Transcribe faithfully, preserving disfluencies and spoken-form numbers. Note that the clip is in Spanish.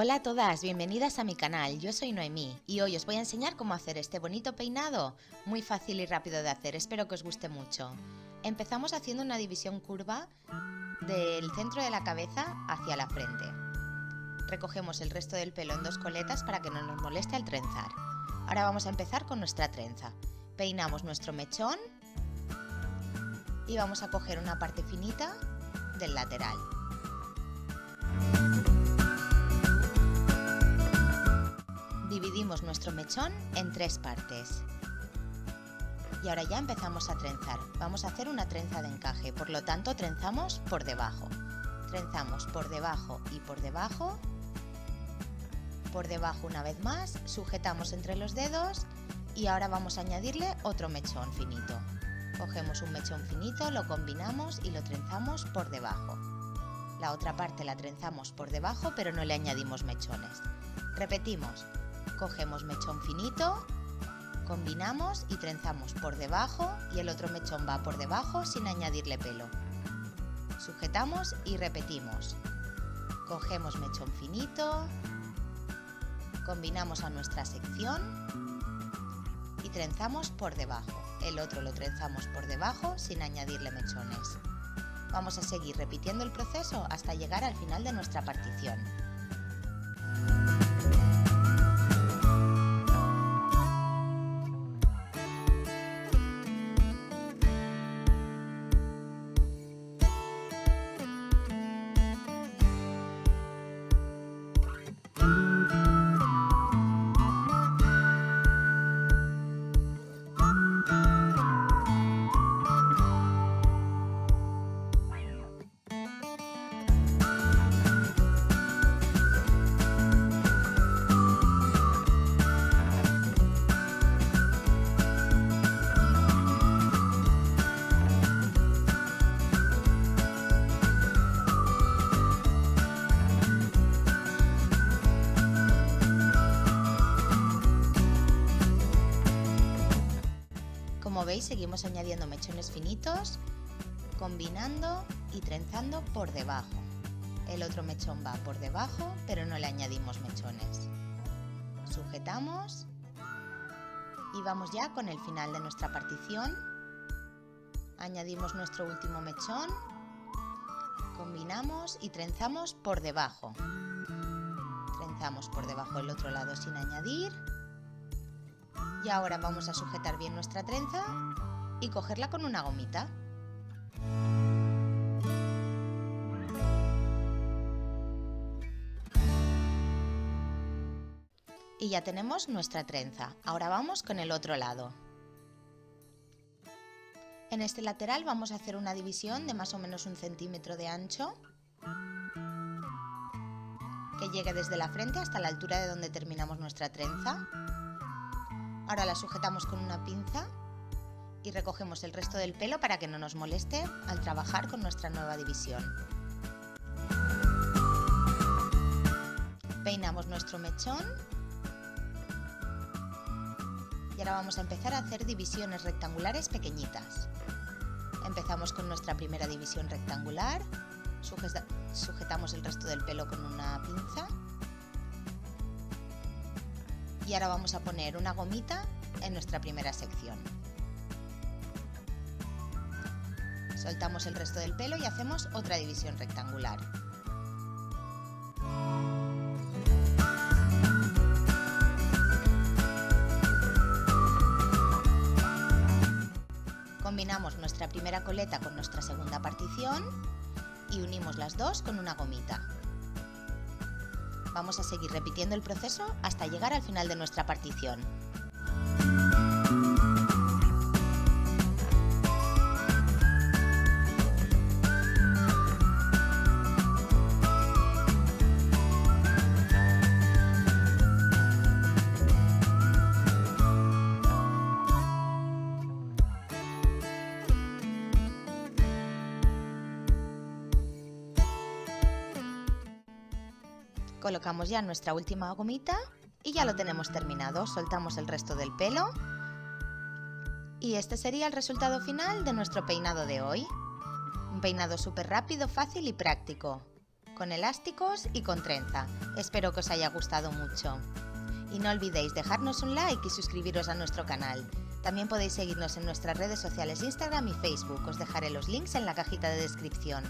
Hola a todas, bienvenidas a mi canal, yo soy Noemí y hoy os voy a enseñar cómo hacer este bonito peinado, muy fácil y rápido de hacer, espero que os guste mucho. Empezamos haciendo una división curva del centro de la cabeza hacia la frente. Recogemos el resto del pelo en dos coletas para que no nos moleste al trenzar. Ahora vamos a empezar con nuestra trenza. Peinamos nuestro mechón y vamos a coger una parte finita del lateral. Dividimos nuestro mechón en tres partes. Y ahora ya empezamos a trenzar. Vamos a hacer una trenza de encaje, por lo tanto trenzamos por debajo. Trenzamos por debajo y por debajo. Por debajo una vez más, sujetamos entre los dedos y ahora vamos a añadirle otro mechón finito. Cogemos un mechón finito, lo combinamos y lo trenzamos por debajo. La otra parte la trenzamos por debajo pero no le añadimos mechones. Repetimos, cogemos mechón finito, combinamos y trenzamos por debajo y el otro mechón va por debajo sin añadirle pelo. Sujetamos y repetimos, cogemos mechón finito, combinamos a nuestra sección y trenzamos por debajo. El otro lo trenzamos por debajo sin añadirle mechones. Vamos a seguir repitiendo el proceso hasta llegar al final de nuestra partición. Como veis, seguimos añadiendo mechones finitos, combinando y trenzando por debajo. El otro mechón va por debajo, pero no le añadimos mechones. Sujetamos y vamos ya con el final de nuestra partición. Añadimos nuestro último mechón, combinamos y trenzamos por debajo. Trenzamos por debajo el otro lado sin añadir. Y ahora vamos a sujetar bien nuestra trenza y cogerla con una gomita. Y ya tenemos nuestra trenza. Ahora vamos con el otro lado. En este lateral vamos a hacer una división de más o menos un centímetro de ancho, que llegue desde la frente hasta la altura de donde terminamos nuestra trenza. Ahora la sujetamos con una pinza y recogemos el resto del pelo para que no nos moleste al trabajar con nuestra nueva división. Peinamos nuestro mechón y ahora vamos a empezar a hacer divisiones rectangulares pequeñitas. Empezamos con nuestra primera división rectangular, sujetamos el resto del pelo con una pinza. Y ahora vamos a poner una gomita en nuestra primera sección. Soltamos el resto del pelo y hacemos otra división rectangular. Combinamos nuestra primera coleta con nuestra segunda partición y unimos las dos con una gomita. Vamos a seguir repitiendo el proceso hasta llegar al final de nuestra partición. Colocamos ya nuestra última gomita y ya lo tenemos terminado. Soltamos el resto del pelo y este sería el resultado final de nuestro peinado de hoy. Un peinado súper rápido, fácil y práctico. con elásticos y con trenza. Espero que os haya gustado mucho. Y no olvidéis dejarnos un like y suscribiros a nuestro canal. También podéis seguirnos en nuestras redes sociales Instagram y Facebook. Os dejaré los links en la cajita de descripción.